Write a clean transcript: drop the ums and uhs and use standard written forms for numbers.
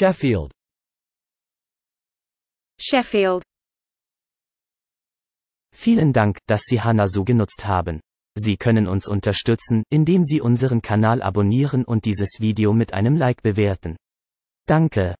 Sheffield. Sheffield. Vielen Dank, dass Sie Hanasu genutzt haben. Sie können uns unterstützen, indem Sie unseren Kanal abonnieren und dieses Video mit einem Like bewerten. Danke.